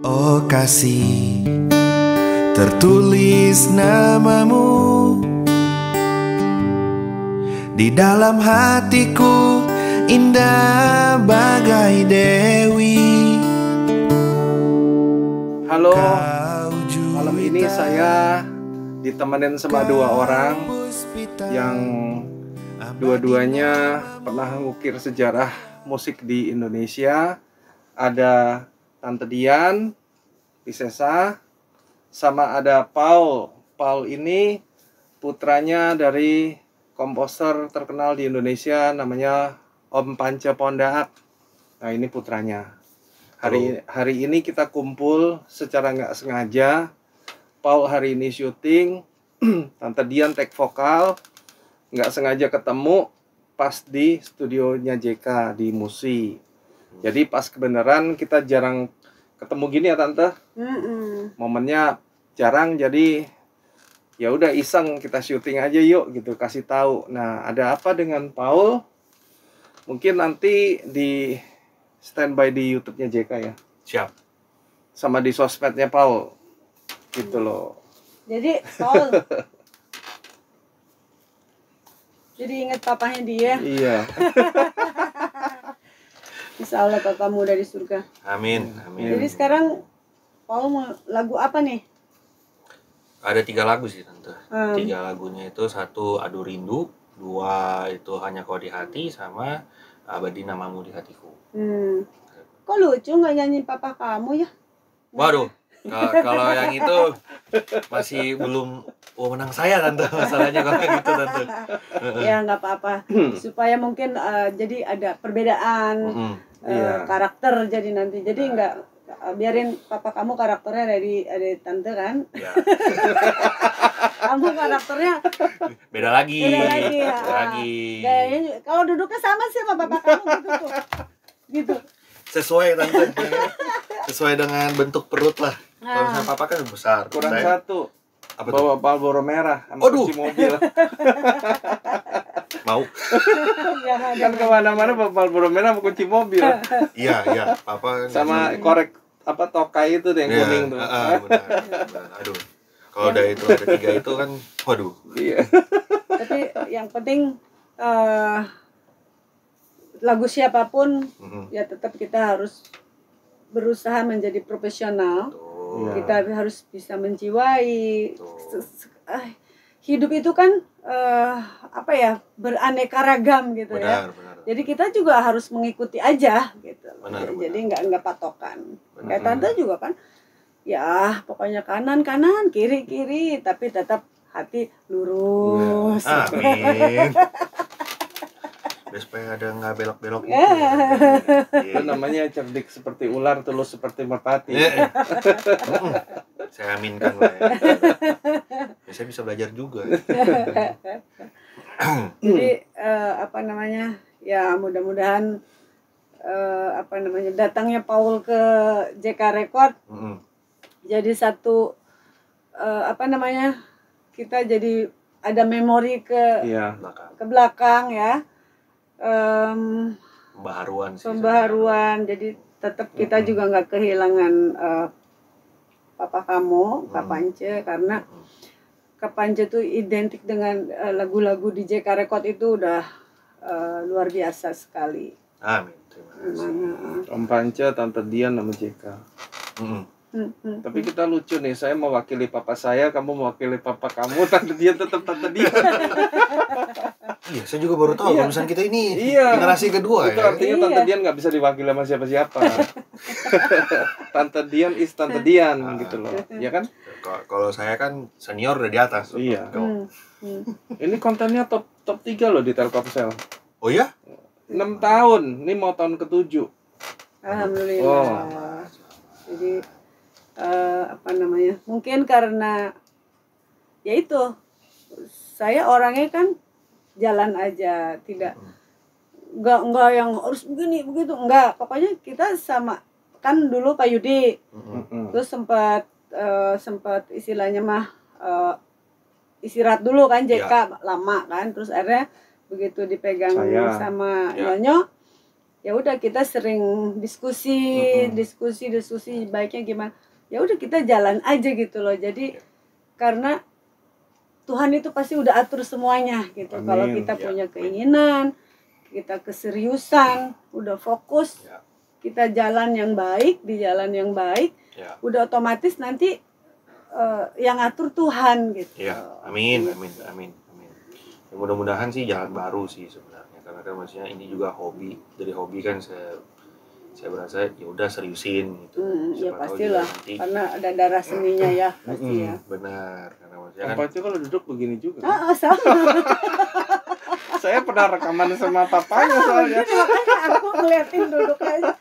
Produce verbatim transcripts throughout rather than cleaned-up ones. Oh kasih, tertulis namamu di dalam hatiku, indah bagai dewi. Halo, malam ini saya ditemenin sama dua orang yang dua-duanya pernah mengukir sejarah musik di Indonesia. Ada Tante Dian Piesesha, sama ada Paul. Paul ini putranya dari komposer terkenal di Indonesia namanya Om Pance Pondaag. Nah, ini putranya. Hari hari ini kita kumpul secara nggak sengaja. Paul hari ini syuting, Tante Dian take vokal. Nggak sengaja ketemu pas di studionya J K di Musi. Jadi pas kebenaran kita jarang ketemu gini ya Tante. Mm-mm. Momennya jarang, jadi ya udah iseng kita syuting aja yuk gitu, kasih tahu. Nah, ada apa dengan Paul? Mungkin nanti di standby di YouTube-nya J K ya. Siap. Sama di sosmednya Paul. Gitu loh. Jadi Paul jadi inget papahnya dia. Iya. Insya Allah papamu dari surga. Amin, amin. Jadi sekarang Paul mau lagu apa nih? Ada tiga lagu sih Tante. Hmm. Tiga lagunya itu, satu Aduh Rindu, dua itu Hanya Kau di Hati, sama Abadi Namamu di Hatiku. Hmm. Kok lucu nggak nyanyi papa kamu ya? Waduh, nah, kalau yang itu masih belum wewenang saya Tante, masalahnya kalau gitu Tante. Ya nggak apa-apa, supaya mungkin uh, jadi ada perbedaan. Mm-hmm. Uh, yeah. Karakter jadi nanti jadi nah. Nggak, biarin papa kamu karakternya dari dari Tante kan ya. Kamu karakternya beda lagi, beda lagi, ya. Beda lagi. Gayanya, kalau duduknya sama sih sama papa kamu gitu tuh, gitu sesuai Tante. Sesuai dengan bentuk perut lah. Nah, kalau misalnya papa kan besar, kurang saya, satu apa bawa Balboro merah sama kunci mobil. Mau jangan, kan kemana-mana bawa Balboro merah sama kunci mobil. Iya iya, papa sama ini. Korek apa tokai itu deh yang ya, kuning tuh. Uh, benar, benar. Aduh, kalau udah itu ada tiga itu kan, waduh. Iya. Tapi yang penting uh, lagu siapapun mm-hmm. ya tetap kita harus berusaha menjadi profesional. Betul. Kita ya. harus bisa menjiwai. Hidup itu kan uh, apa ya, beraneka ragam gitu. Benar, ya. Benar. Jadi kita juga harus mengikuti aja gitu. Benar, jadi benar. Nggak nggak patokan. Benar. Kayak Tante juga kan. Ya, pokoknya kanan kanan, kiri kiri, tapi tetap hati lurus. Ya. Amin. Supaya ada nggak belok-belok gitu. Yeah. Ya. Itu namanya cerdik seperti ular, tulus seperti merpati. Yeah. Saya aminkan lah ya. Ya, saya bisa belajar juga. Jadi uh, apa namanya, ya mudah-mudahan uh, apa namanya, datangnya Paul ke J K Record mm-hmm. jadi satu uh, apa namanya, kita jadi ada memori ke yeah. ke belakang ya. Um, pembaharuan sih, pembaharuan sebenarnya. Jadi tetap kita mm-hmm. juga nggak kehilangan uh, papa kamu, mm-hmm. Kak Pance, karena mm-hmm. Kak Pance tuh identik dengan uh, lagu-lagu di J K Record itu udah uh, luar biasa sekali. Amin, terima kasih. Nah, Om Pance, Tante Dian, nama J K. Mm-hmm. Mm-hmm. Tapi kita lucu nih, saya mewakili papa saya, kamu mewakili papa kamu, Tante Dian tetap Tante Dian. Iya, saya juga baru tahu iya. Kalau misalnya kita ini iya. generasi kedua. Itu ya. Artinya iya. Tante Dian nggak bisa diwakili sama siapa-siapa. Tante Dian is Tante Dian ah. gitu loh, ya kan? Kalau saya kan senior udah di atas. Iya. Hmm. Hmm. Ini kontennya top top tiga loh di Telkomsel. Oh ya? enam tahun, ini mau tahun ketujuh. Alhamdulillah. Oh. Jadi uh, apa namanya? Mungkin karena ya itu, saya orangnya kan jalan aja, tidak nggak nggak yang harus begini begitu, nggak, pokoknya kita sama kan. Dulu Pak Yudi mm-hmm. terus sempat uh, sempat istilahnya mah uh, istirahat dulu kan J K ya. Lama kan, terus akhirnya begitu dipegang Saya. sama ya. Nyonya ya udah kita sering diskusi, mm-hmm. diskusi, diskusi baiknya gimana. Ya udah kita jalan aja gitu loh. Jadi karena Tuhan itu pasti udah atur semuanya gitu. Amin. Kalau kita ya. punya keinginan, kita keseriusan, udah fokus, ya. kita jalan yang baik, di jalan yang baik, ya. udah otomatis nanti uh, yang atur Tuhan gitu. Ya. Amin, amin, amin, amin. Ya, mudah-mudahan sih jalan baru sih sebenarnya. Karena kan maksudnya ini juga hobi, dari hobi kan saya saya berasa ya udah seriusin gitu. Mm, ya pastilah, karena ada darah seninya ya pasti mm, ya. Benar, karena maksudnya kan. Papanya kalau duduk begini juga. Ah, sama. Saya pernah rekaman sama papanya soalnya. Aku ngeliatin duduk aja.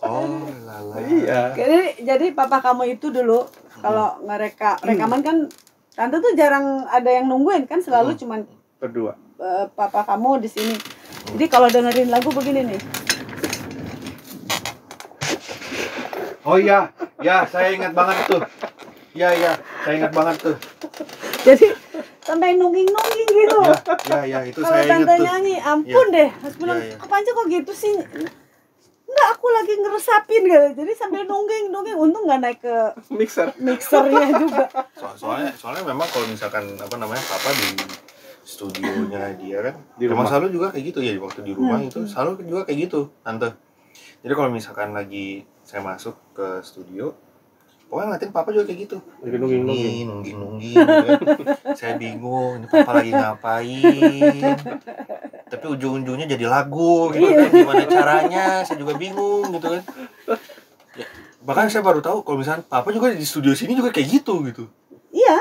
Oh, lala. Iya. Jadi jadi papa kamu itu dulu kalau ngereka rekaman kan tante tuh jarang ada yang nungguin kan, selalu hmm. cuman berdua. Papa kamu di sini. Jadi kalau dengerin lagu begini nih. Oh iya, ya saya ingat banget tuh. Iya iya, saya ingat banget tuh. Jadi sampai nungging-nungging gitu. Iya iya ya, itu kalo saya ingat tuh. Kalau tante nyanyi, ampun ya. deh. Harus bilang, ya, ya. apa aja kok gitu sih? Enggak, aku lagi ngeresapin gitu. Jadi sambil nungging-nungging, untung nggak naik ke mixer. Mixernya juga. So, soalnya soalnya memang kalau misalkan apa namanya papa di studionya dia kan, di rumah selalu juga kayak gitu ya, waktu di rumah hmm. itu selalu juga kayak gitu tante. Jadi kalau misalkan lagi saya masuk ke studio, pokoknya ngeliatin papa juga kayak gitu, nungging nungging nungging saya bingung ini papa lagi ngapain, tapi ujung-ujungnya jadi lagu gitu kan, gimana caranya saya juga bingung gitu kan ya, bahkan saya baru tahu kalau misalkan papa juga di studio sini juga kayak gitu gitu. Iya,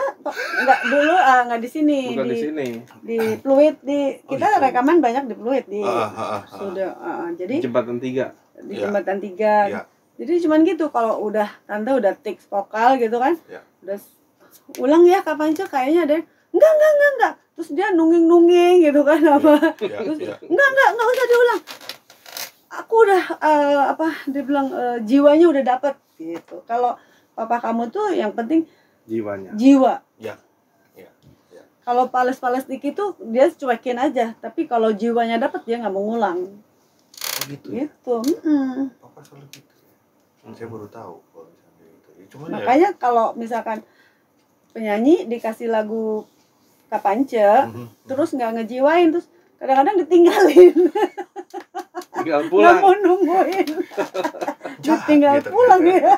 enggak dulu uh, enggak di sini. Bukan di sini. Di Pluit, di kita oh, rekaman banyak di Pluit di uh, uh, uh, sudah uh, jadi Jembatan Tiga. Di yeah. Jembatan Tiga. Yeah. Jadi cuman gitu kalau udah tante udah tik vokal gitu kan. Yeah. Udah ulang ya kapan aja kayaknya ada. Enggak, enggak, enggak, enggak. Terus dia nungging-nungging gitu kan apa. Yeah. Yeah. Terus yeah. enggak, enggak, enggak usah diulang. Aku udah uh, apa dibilang uh, jiwanya udah dapet gitu. Kalau papa kamu tuh yang penting jiwanya. Jiwa. Ya. Ya. Ya. Kalau pales-pales dikit tuh dia cuekin aja, tapi kalau jiwanya dapat dia nggak mau ngulang. Oh gitu. Gitu. Heeh. Ya? Papa selalu gitu. Hmm. Saya baru tahu kalau misalnya gitu. Ya, cuman makanya ya. Kalau misalkan penyanyi dikasih lagu Kapance, mm-hmm. terus nggak ngejiwain, terus kadang-kadang ditinggalin. Tinggal pulang. Nggak mau nungguin. Ditinggal gitu, pulang gitu. Ya.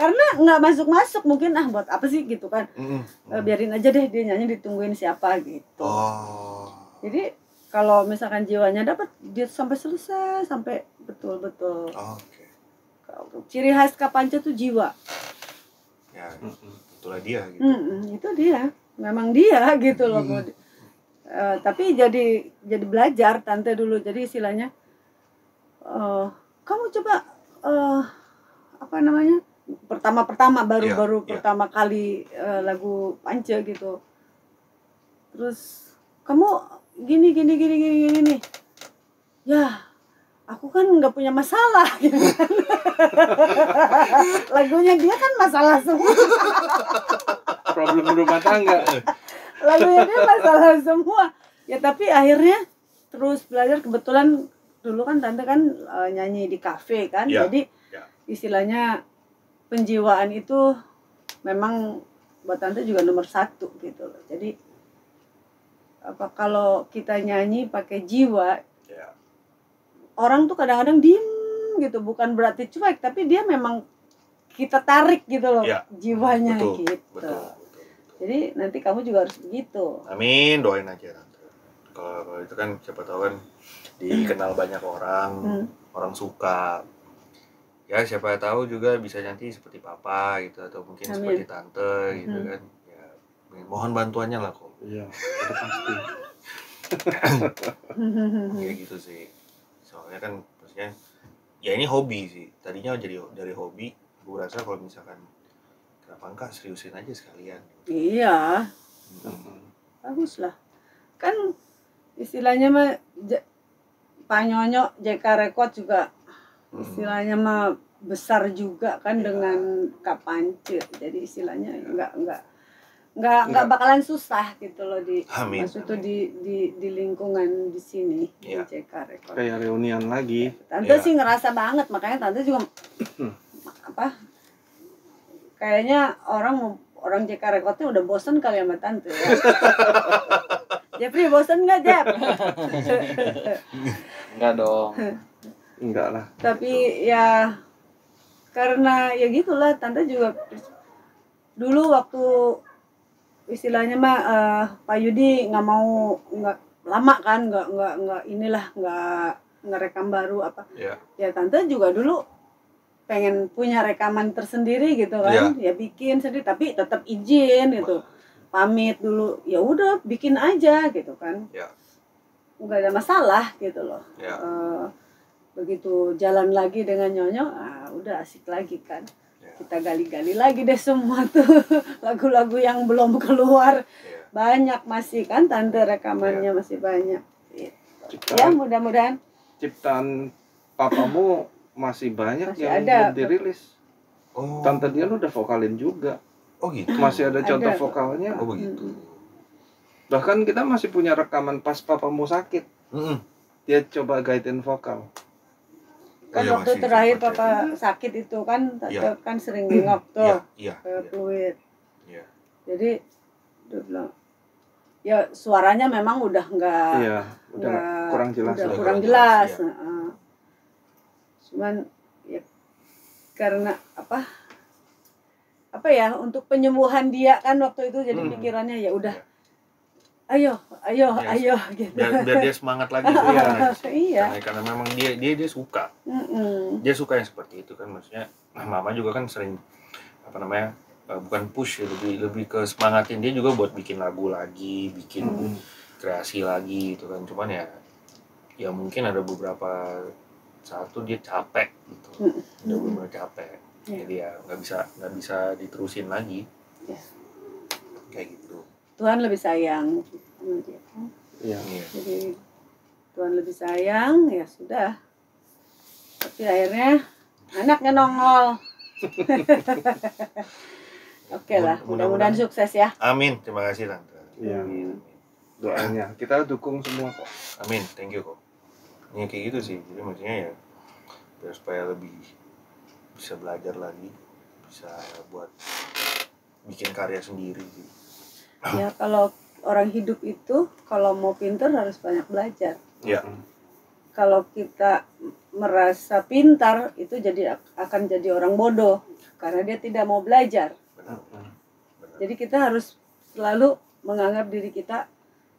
Karena nggak masuk-masuk mungkin, ah buat apa sih gitu kan, mm, mm. biarin aja deh dia nyanyi ditungguin siapa gitu. Oh. Jadi kalau misalkan jiwanya dapat dia sampai selesai, sampai betul-betul. Oh, okay. Ciri khas Kapance tuh jiwa. Ya mm -mm. itulah dia gitu. Mm -mm. Itu dia, memang dia gitu loh. Mm. Uh, tapi jadi jadi belajar tante dulu, jadi istilahnya uh, kamu coba uh, apa namanya? pertama-pertama baru-baru yeah, yeah. pertama kali uh, lagu Pance gitu. Terus kamu gini gini gini gini gini nih. Ya, aku kan nggak punya masalah gitu kan. Lagunya dia kan masalah semua. Problem rumah tangga. Lagunya dia masalah semua. Ya tapi akhirnya terus belajar, kebetulan dulu kan tante kan uh, nyanyi di kafe kan. Yeah. Jadi yeah. istilahnya penjiwaan itu memang buat tante juga nomor satu gitu loh. Jadi apa kalau kita nyanyi pakai jiwa, yeah. orang tuh kadang-kadang diem gitu, bukan berarti cuek, tapi dia memang kita tarik gitu loh yeah. jiwanya betul, gitu. Betul, betul, betul. Jadi nanti kamu juga harus begitu. Amin, doain aja tante. Kalau itu kan siapa tahu kan dikenal banyak orang, hmm. orang suka. Ya siapa tahu juga bisa nanti seperti papa gitu, atau mungkin Amin. Seperti tante gitu hmm. kan ya, mohon bantuannya lah kok ya, pasti. Ya gitu sih, soalnya kan maksudnya ya ini hobi sih, tadinya jadi dari hobi. Gue rasa kalau misalkan kenapa enggak seriusin aja sekalian gitu. Iya hmm. bagus lah kan istilahnya mah Pak Nyonyo J K Records juga istilahnya mah besar juga kan ya. Dengan Kapance, jadi istilahnya ya. nggak nggak nggak nggak bakalan susah gitu loh di Amin. maksud tuh di, di di lingkungan di sini ya. Di J K Records. Kayak reunian lagi. Tante ya. sih ngerasa banget, makanya tante juga apa? Kayaknya orang orang J K Records-nya udah bosen kali sama tante ya. Jepri bosen nggak Jep? Nggak dong. Enggak lah. Tapi ya karena ya gitulah, tante juga dulu waktu istilahnya mah uh, Pak Yudi nggak mau nggak lama kan nggak nggak nggak inilah nggak ngerekam baru apa yeah. ya tante juga dulu pengen punya rekaman tersendiri gitu kan yeah. ya bikin sendiri tapi tetap izin gitu pamit dulu ya udah bikin aja gitu kan yeah. nggak ada masalah gitu loh yeah. uh, begitu jalan lagi dengan Nyonyo ah udah asik lagi kan. Kita gali-gali lagi deh semua tuh lagu-lagu yang belum keluar yeah. banyak masih kan tante rekamannya yeah. masih banyak gitu. Ciptaan, ya mudah-mudahan ciptaan papamu masih banyak masih yang belum dirilis. Oh. Tante dia lu udah vokalin juga. Oh gitu. Masih ada contoh ada. vokalnya. Oh begitu. Hmm. Bahkan kita masih punya rekaman pas papamu sakit. Mm-hmm. Dia coba guidein vokal. Kan oh, waktu iya, terakhir papa ya. sakit itu kan ya. kan sering nengok tuh ya, ya, ke ya. Pluit ya. Jadi udah bilang ya suaranya memang udah nggak ya, udah gak, kurang jelas udah kurang jelas, jelas. Ya. Nah, cuman ya karena apa apa ya untuk penyembuhan dia kan waktu itu jadi hmm. pikirannya ya udah ya. ayo, ayo, ya, ayo, gitu. Biar, biar dia semangat lagi, ya. Iya. Karena, karena memang dia, dia, dia suka, mm-mm. dia suka yang seperti itu kan, maksudnya, nah, mama juga kan sering apa namanya, bukan push, lebih, lebih ke semangatin dia juga buat bikin lagu lagi, bikin mm. kreasi lagi, gitu kan, cuman ya, ya mungkin ada beberapa saat tuh dia capek, gitu, mm-mm. dia bener-bener capek, yeah. jadi ya nggak bisa, nggak bisa diterusin lagi, yeah. kayak gitu. Tuhan lebih sayang, ya, ya. Jadi Tuhan lebih sayang, ya sudah. Tapi akhirnya anaknya nongol. Oke lah, mudah-mudahan sukses ya. Amin, terima kasih tante. Ya. Amin. Doanya, kita dukung semua kok. Amin, thank you kok. Ini kayak gitu sih, jadi maksudnya ya biar supaya lebih bisa belajar lagi, bisa buat bikin karya sendiri gitu. Ya kalau orang hidup itu kalau mau pintar harus banyak belajar. Ya. Kalau kita merasa pintar itu jadi akan jadi orang bodoh karena dia tidak mau belajar. Benar. Benar. Jadi kita harus selalu menganggap diri kita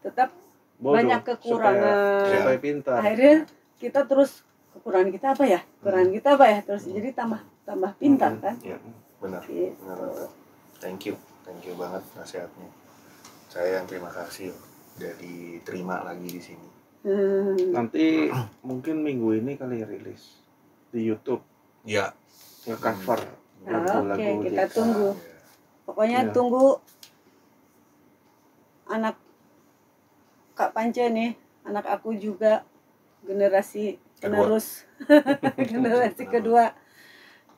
tetap bodoh, banyak kekurangan. Supaya, supaya pintar. Akhirnya kita terus kekurangan kita apa ya? Kekurangan hmm. kita apa ya? Terus hmm. jadi tambah tambah pintar hmm. kan? Iya. Benar. Gitu. Benar. Thank you. Thank you banget nasihatnya. Saya yang terima kasih udah diterima lagi di sini. Hmm. Nanti mungkin minggu ini kali rilis di YouTube. Ya. Nge-cover hmm. lagu-lagu. Oke, okay, kita J K. Tunggu. Ya. Pokoknya ya. tunggu anak Kak Pance nih, anak aku juga generasi penerus generasi kedua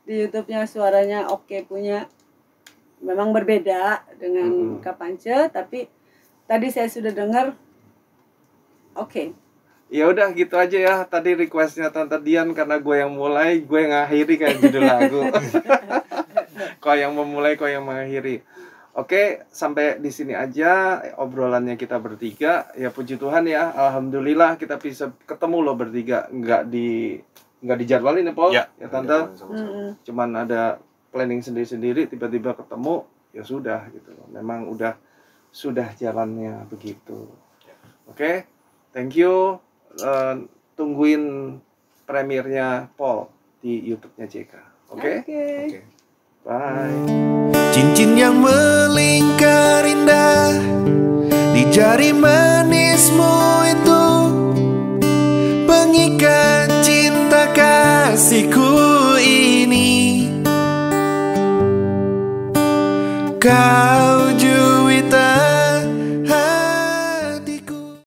di YouTube-nya suaranya oke okay punya. Memang berbeda dengan mm-hmm. Kak Pance, tapi tadi saya sudah dengar, oke. Okay. Ya udah gitu aja ya. Tadi requestnya Tante Dian karena gue yang mulai, gue yang ngakhiri kayak judul lagu. Kau yang memulai, kau yang mengakhiri. Oke, okay, sampai di sini aja obrolannya kita bertiga. Ya puji Tuhan ya, alhamdulillah kita bisa ketemu loh bertiga. Nggak di nggak dijadwalin ya, Paul? Ya, ya Tante. Mm-hmm. Cuman ada planning sendiri-sendiri, tiba-tiba ketemu, ya sudah gitu loh. Memang udah sudah jalannya begitu. Oke, okay? Thank you. Uh, tungguin premiernya Paul di YouTube-nya J K. Oke? Okay? Okay. Okay. Bye. Cincin yang melingkar indah di jari manismu itu pengikat cinta kasihku ini. God